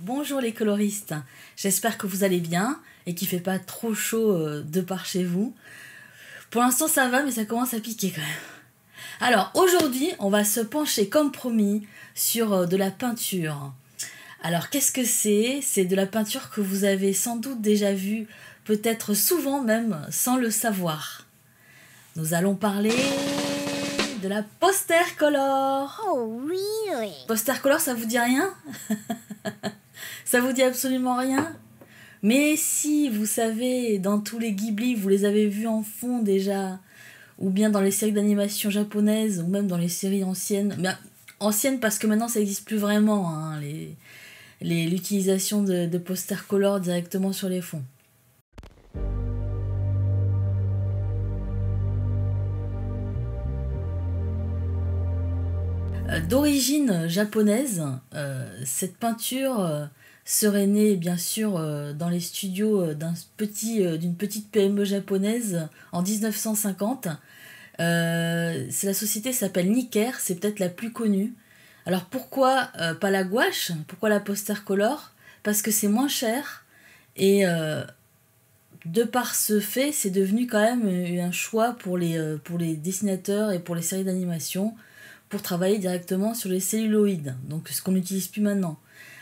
Bonjour les coloristes, j'espère que vous allez bien et qu'il fait pas trop chaud de par chez vous. Pour l'instant ça va mais ça commence à piquer quand même. Alors aujourd'hui on va se pencher comme promis sur de la peinture. Alors qu'est-ce que c'est? C'est de la peinture que vous avez sans doute déjà vue, peut-être souvent même sans le savoir. Nous allons parler de la Poster Color. Oh really? Poster Color, ça vous dit rien? Ça vous dit absolument rien? Mais si, vous savez, dans tous les Ghibli, vous les avez vus en fond déjà, ou bien dans les séries d'animation japonaises, ou même dans les séries anciennes. Mais anciennes parce que maintenant ça n'existe plus vraiment, hein, l'utilisation de Poster Color directement sur les fonds. D'origine japonaise, cette peinture serait née bien sûr dans les studios d'une petite PME japonaise en 1950. La société s'appelle Niker, c'est peut-être la plus connue. Alors pourquoi pas la gouache? Pourquoi la Poster Color? Parce que c'est moins cher et de par ce fait, c'est devenu quand même un choix pour les dessinateurs et pour les séries d'animation, pour travailler directement sur les celluloïdes, donc ce qu'on n'utilise plus maintenant.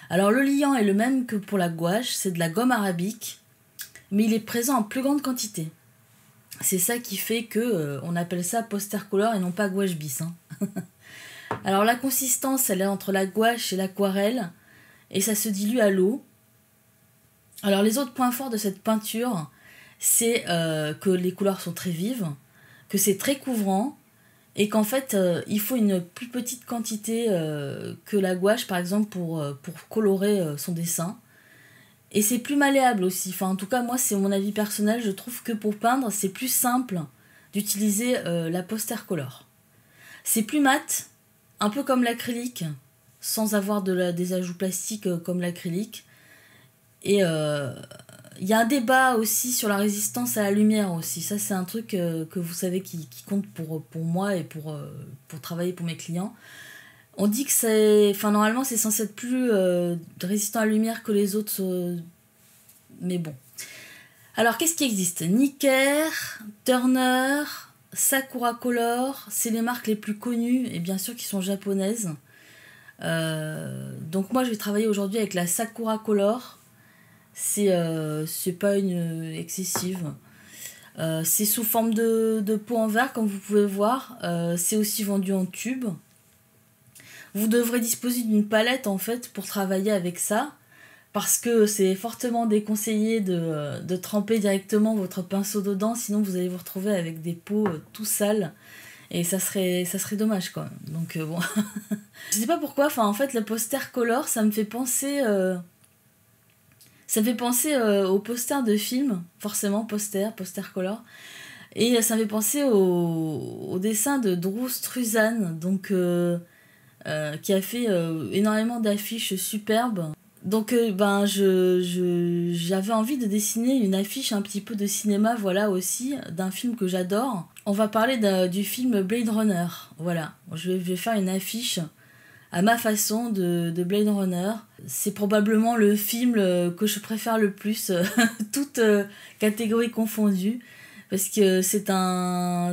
Alors le liant est le même que pour la gouache, c'est de la gomme arabique, mais il est présent en plus grande quantité. C'est ça qui fait que on appelle ça Poster Color et non pas gouache bis, hein. Alors la consistance, elle est entre la gouache et l'aquarelle, et ça se dilue à l'eau. Alors les autres points forts de cette peinture, c'est que les couleurs sont très vives, que c'est très couvrant, et qu'en fait, il faut une plus petite quantité que la gouache, par exemple, pour colorer son dessin. Et c'est plus malléable aussi. Enfin, en tout cas, moi, c'est mon avis personnel. Je trouve que pour peindre, c'est plus simple d'utiliser la Poster Color. C'est plus mat, un peu comme l'acrylique, sans avoir des ajouts plastiques comme l'acrylique. Et il y a un débat aussi sur la résistance à la lumière aussi. Ça, c'est un truc que vous savez qui compte pour moi et pour travailler pour mes clients. On dit que c'est... Enfin, normalement, c'est censé être plus résistant à la lumière que les autres. Mais bon. Alors, qu'est-ce qui existe? Niker, Turner, Sakura Color, c'est les marques les plus connues et bien sûr qui sont japonaises. Donc moi, je vais travailler aujourd'hui avec la Sakura Color. C'est pas une excessive. C'est sous forme de pot en verre, comme vous pouvez voir. C'est aussi vendu en tube. Vous devrez disposer d'une palette, en fait, pour travailler avec ça, parce que c'est fortement déconseillé de tremper directement votre pinceau dedans, sinon vous allez vous retrouver avec des pots tout sales. Et ça serait dommage, quoi. Donc, bon. Je sais pas pourquoi, enfin, en fait, la Poster Color, ça me fait penser... Ça me fait penser aux posters de films, forcément, Poster Color. Et ça me fait penser au dessin de Drew Struzan, donc, qui a fait énormément d'affiches superbes. Donc ben, j'avais envie de dessiner une affiche un petit peu de cinéma, voilà aussi, d'un film que j'adore. On va parler du film Blade Runner, voilà. Je vais faire une affiche à ma façon de Blade Runner. C'est probablement le film que je préfère le plus, toutes catégories confondues, parce que c'est un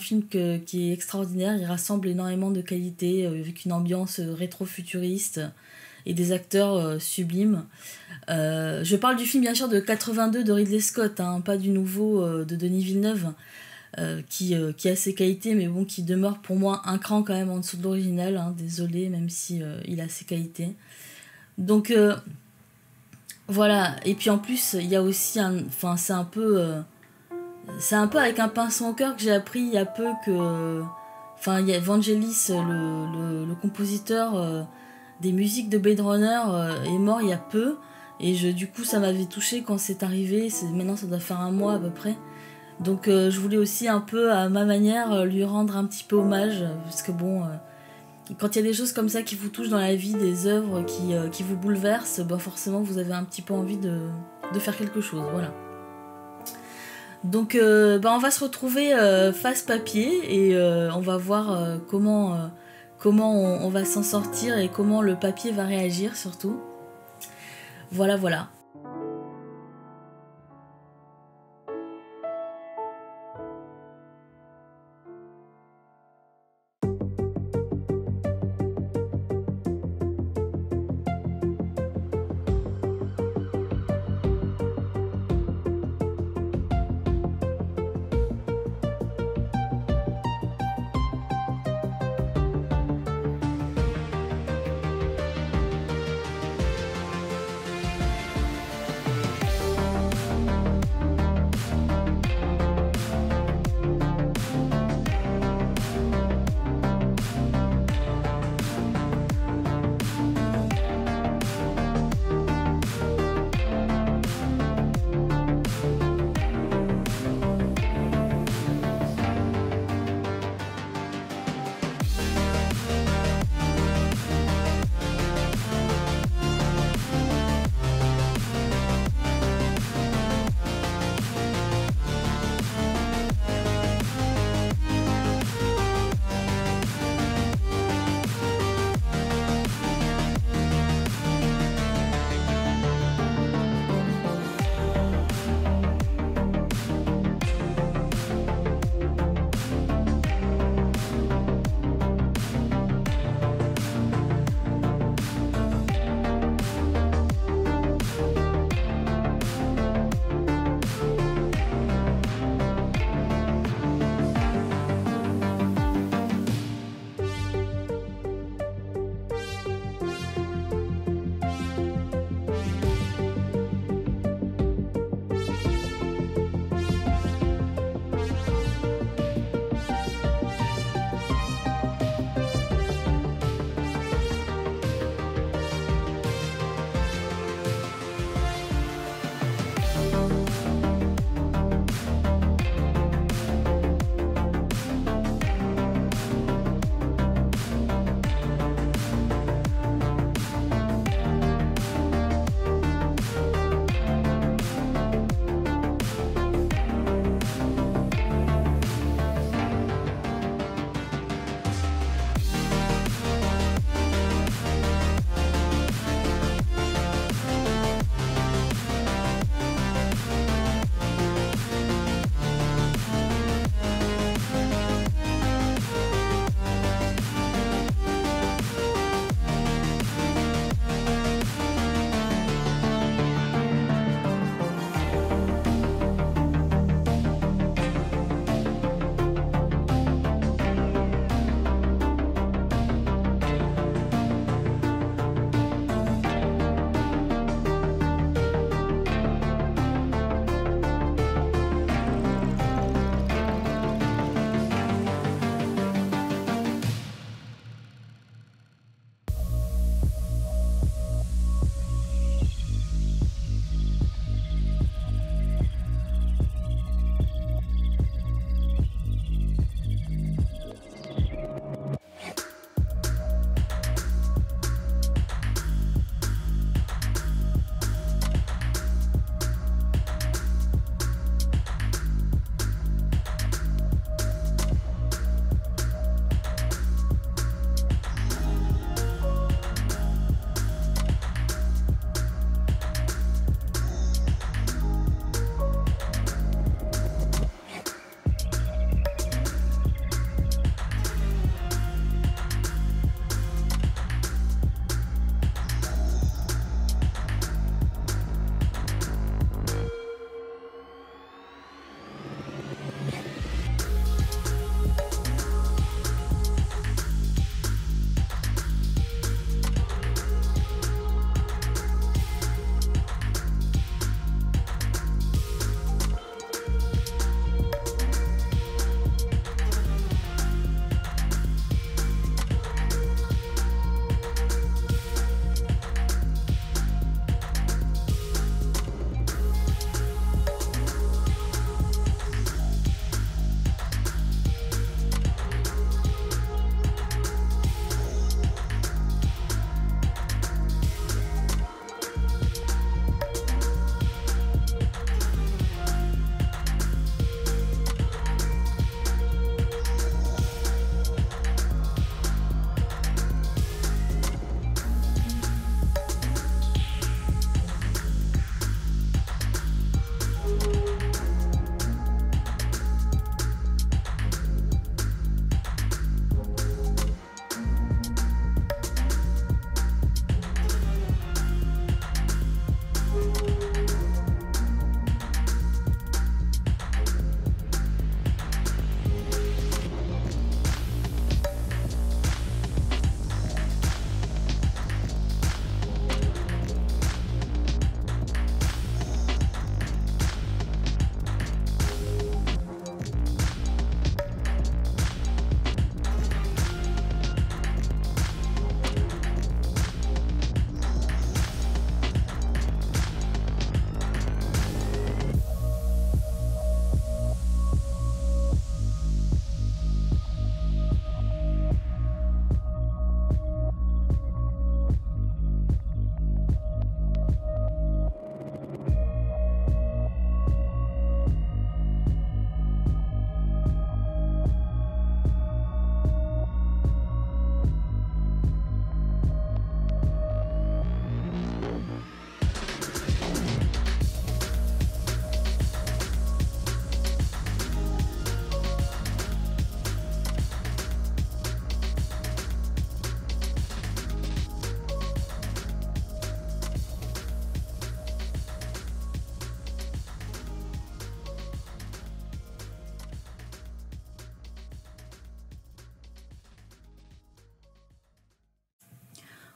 film qui est extraordinaire. Il rassemble énormément de qualités, avec une ambiance rétro-futuriste et des acteurs sublimes. Je parle du film bien sûr de 82 de Ridley Scott, hein, pas du nouveau de Denis Villeneuve, qui a ses qualités, mais bon, qui demeure pour moi un cran quand même en dessous de l'original, hein, désolé, même si il a ses qualités. Donc voilà, et puis en plus il y a aussi enfin c'est un peu avec un pinceau au cœur que j'ai appris il y a peu que Enfin, il y a Vangelis, le compositeur des musiques de Blade Runner, est mort il y a peu. Et du coup, ça m'avait touchée quand c'est arrivé. Maintenant, ça doit faire un mois à peu près. Donc, je voulais aussi un peu, à ma manière, lui rendre un petit peu hommage. Parce que bon, quand il y a des choses comme ça qui vous touchent dans la vie, des œuvres qui vous bouleversent, bah forcément, vous avez un petit peu envie de faire quelque chose. Voilà. Donc, on va se retrouver face papier et on va voir comment on va s'en sortir et comment le papier va réagir surtout. Voilà, voilà.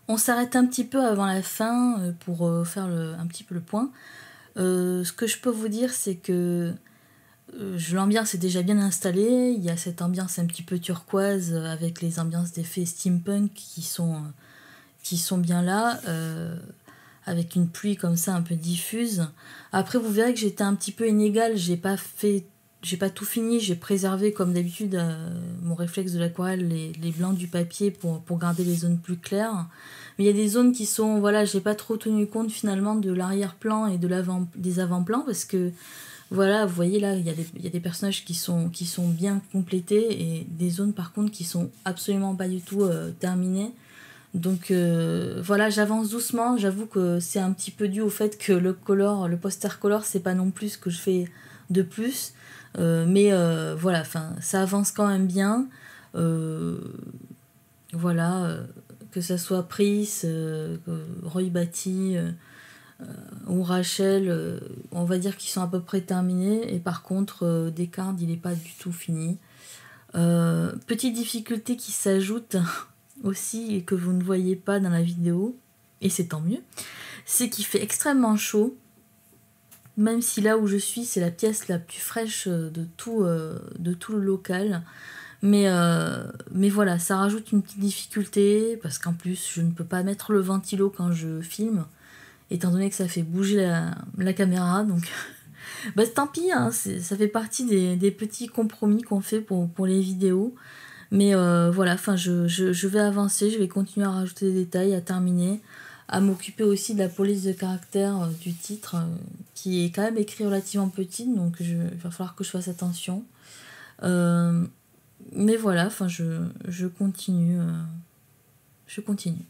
On s'arrête un petit peu avant la fin pour faire un petit peu le point. Ce que je peux vous dire, c'est que l'ambiance est déjà bien installée. Il y a cette ambiance un petit peu turquoise avec les ambiances d'effets steampunk qui sont bien là, avec une pluie comme ça un peu diffuse. Après, vous verrez que j'étais un petit peu inégale. J'ai pas tout fini, j'ai préservé comme d'habitude mon réflexe de l'aquarelle, les blancs du papier pour garder les zones plus claires. Mais il y a des zones qui sont, voilà, j'ai pas trop tenu compte finalement de l'arrière-plan et de des avant-plans, parce que voilà, vous voyez là, il y a des personnages qui sont bien complétés et des zones par contre qui sont absolument pas du tout terminées. Donc voilà, j'avance doucement, j'avoue que c'est un petit peu dû au fait que le poster color, c'est pas non plus ce que je fais de plus. Mais voilà, ça avance quand même bien. Voilà, que ça soit Pris, Roy Batty ou Rachel, on va dire qu'ils sont à peu près terminés. Et par contre, Descartes, il n'est pas du tout fini. Petite difficulté qui s'ajoute aussi et que vous ne voyez pas dans la vidéo, et c'est tant mieux, c'est qu'il fait extrêmement chaud. Même si là où je suis, c'est la pièce la plus fraîche de tout le local. Mais voilà, ça rajoute une petite difficulté, parce qu'en plus, je ne peux pas mettre le ventilo quand je filme, étant donné que ça fait bouger la caméra. Donc, bah, tant pis, hein, ça fait partie des petits compromis qu'on fait pour les vidéos. Mais voilà, enfin, je vais avancer, je vais continuer à rajouter des détails, à terminer, à m'occuper aussi de la police de caractère du titre, qui est quand même écrit relativement petite, donc il va falloir que je fasse attention. Mais voilà, enfin je continue. Je continue.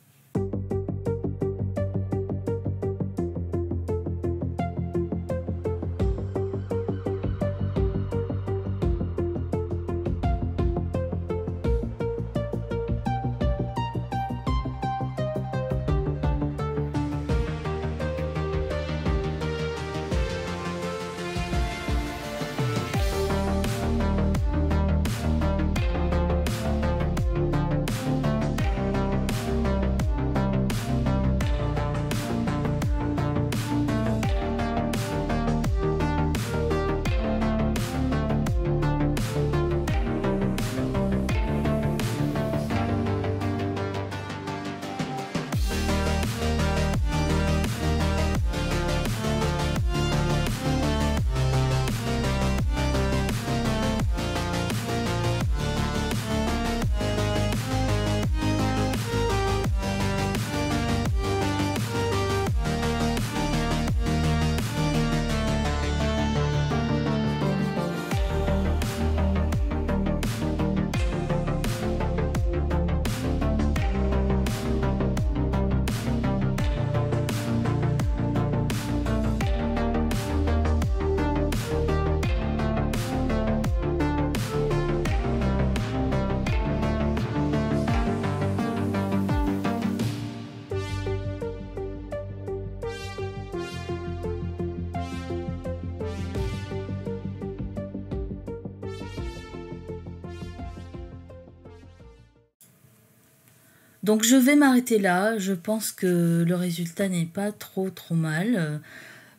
Donc je vais m'arrêter là, je pense que le résultat n'est pas trop mal.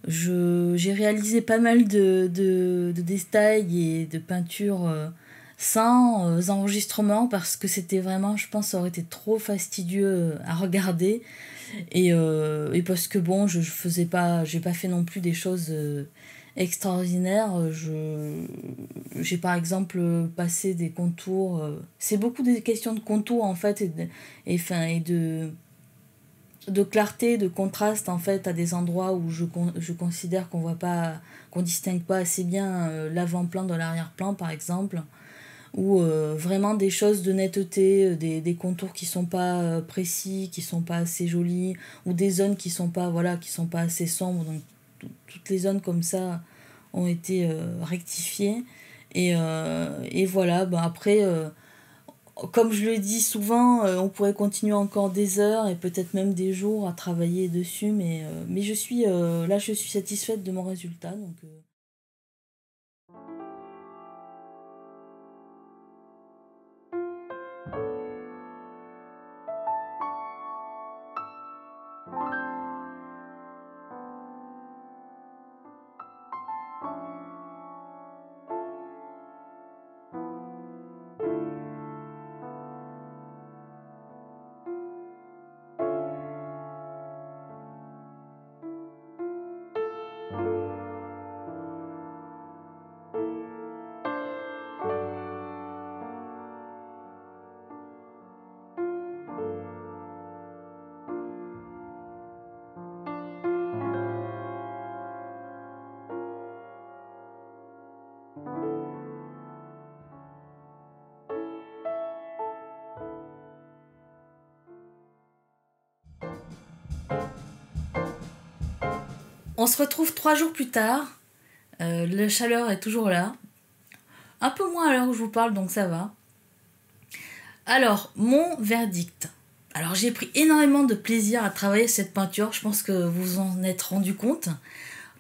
J'ai réalisé pas mal de détails et de peintures sans enregistrement, parce que c'était vraiment, je pense, ça aurait été trop fastidieux à regarder. Et parce que bon, je faisais pas, j'ai pas fait non plus des choses extraordinaires. J'ai par exemple passé des contours, c'est beaucoup des questions de contours en fait, et de clarté, de contraste en fait, à des endroits où je considère qu'on voit pas, qu'on distingue pas assez bien l'avant-plan de l'arrière-plan par exemple, ou vraiment des choses de netteté, des contours qui sont pas précis, qui sont pas assez jolis, ou des zones qui sont pas, voilà, qui sont pas assez sombres. Donc toutes les zones comme ça ont été rectifiées, et voilà. Bah après, comme je le dis souvent, on pourrait continuer encore des heures et peut-être même des jours à travailler dessus, mais je suis là, je suis satisfaite de mon résultat, donc On se retrouve 3 jours plus tard. La chaleur est toujours là. Un peu moins à l'heure où je vous parle, donc ça va. Alors, mon verdict. Alors, j'ai pris énormément de plaisir à travailler cette peinture. Je pense que vous en êtes rendu compte.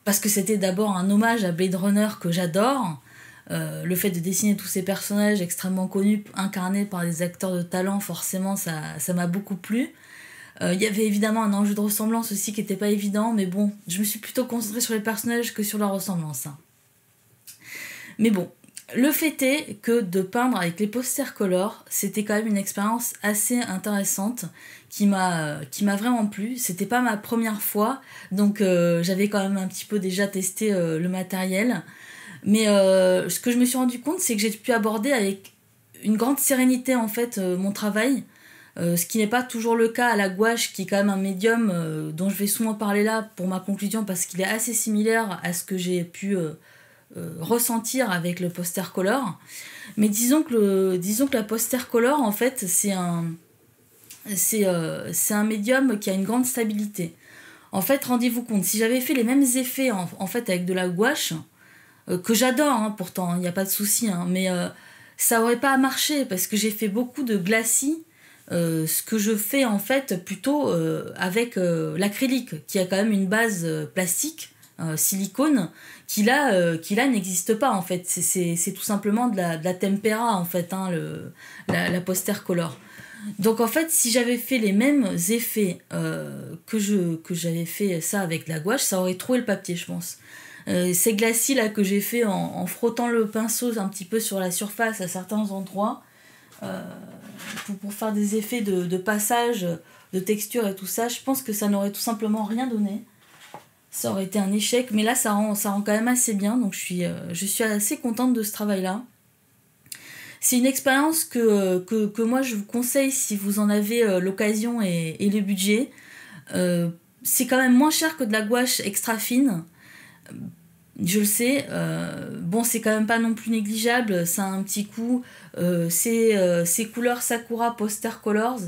Parce que c'était d'abord un hommage à Blade Runner que j'adore. Le fait de dessiner tous ces personnages extrêmement connus, incarnés par des acteurs de talent, forcément, ça m'a beaucoup plu. Il y avait évidemment un enjeu de ressemblance aussi qui n'était pas évident, mais bon, je me suis plutôt concentrée sur les personnages que sur leur ressemblance. Mais bon, le fait est que de peindre avec les posters color, c'était quand même une expérience assez intéressante qui m'a vraiment plu. C'était pas ma première fois, donc j'avais quand même un petit peu déjà testé le matériel. Mais ce que je me suis rendu compte, c'est que j'ai pu aborder avec une grande sérénité en fait mon travail. Ce qui n'est pas toujours le cas à la gouache, qui est quand même un médium dont je vais souvent parler là pour ma conclusion, parce qu'il est assez similaire à ce que j'ai pu ressentir avec le poster color. Mais disons que la poster color, en fait, c'est un médium qui a une grande stabilité. En fait, rendez-vous compte, si j'avais fait les mêmes effets en fait avec de la gouache, que j'adore hein, pourtant, il n'y a pas de souci, hein, mais ça n'aurait pas marché, parce que j'ai fait beaucoup de glacis. Ce que je fais en fait plutôt avec l'acrylique, qui a quand même une base plastique, silicone, qui là n'existe pas en fait. C'est tout simplement de la tempera en fait, hein, la poster color. Donc en fait, si j'avais fait les mêmes effets que j'avais fait ça avec la gouache, ça aurait troué le papier, je pense. Ces glacis là que j'ai fait en frottant le pinceau un petit peu sur la surface à certains endroits, pour faire des effets de passage, de texture et tout ça, je pense que ça n'aurait tout simplement rien donné. Ça aurait été un échec, mais là ça rend quand même assez bien, donc je suis assez contente de ce travail-là. C'est une expérience que moi je vous conseille si vous en avez l'occasion et le budget. C'est quand même moins cher que de la gouache extra fine. Je le sais, bon, c'est quand même pas non plus négligeable, ça a un petit coût. Ces couleurs Sakura Poster Colors,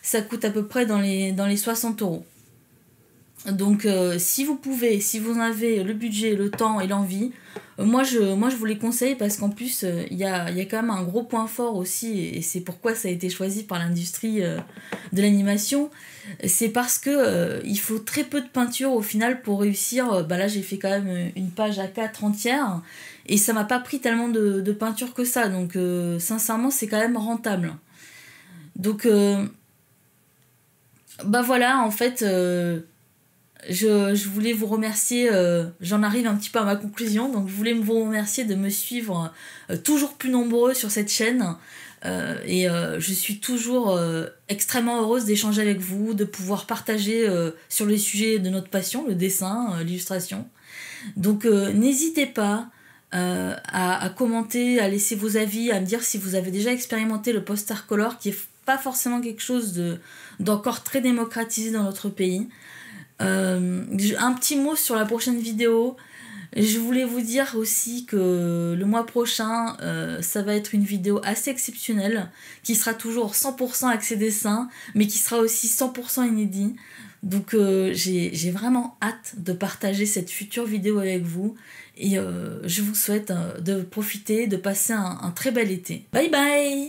ça coûte à peu près dans les 60 €. Donc si vous pouvez, si vous en avez le budget, le temps et l'envie, moi je vous les conseille, parce qu'en plus il y a quand même un gros point fort aussi, et c'est pourquoi ça a été choisi par l'industrie de l'animation. C'est parce que il faut très peu de peinture au final pour réussir. Bah là j'ai fait quand même une page A4 entière et ça m'a pas pris tellement de peinture que ça, donc sincèrement c'est quand même rentable. Donc bah voilà, en fait je voulais vous remercier, j'en arrive un petit peu à ma conclusion, donc je voulais vous remercier de me suivre toujours plus nombreux sur cette chaîne, et je suis toujours extrêmement heureuse d'échanger avec vous, de pouvoir partager sur les sujets de notre passion, le dessin, l'illustration. Donc n'hésitez pas à commenter, à laisser vos avis, à me dire si vous avez déjà expérimenté le poster color, qui n'est pas forcément quelque chose d'encore très démocratisé dans notre pays. Un petit mot sur la prochaine vidéo. Je voulais vous dire aussi que le mois prochain ça va être une vidéo assez exceptionnelle, qui sera toujours 100% axée dessin, mais qui sera aussi 100% inédit. Donc j'ai vraiment hâte de partager cette future vidéo avec vous, et je vous souhaite de profiter, de passer un très bel été. Bye bye.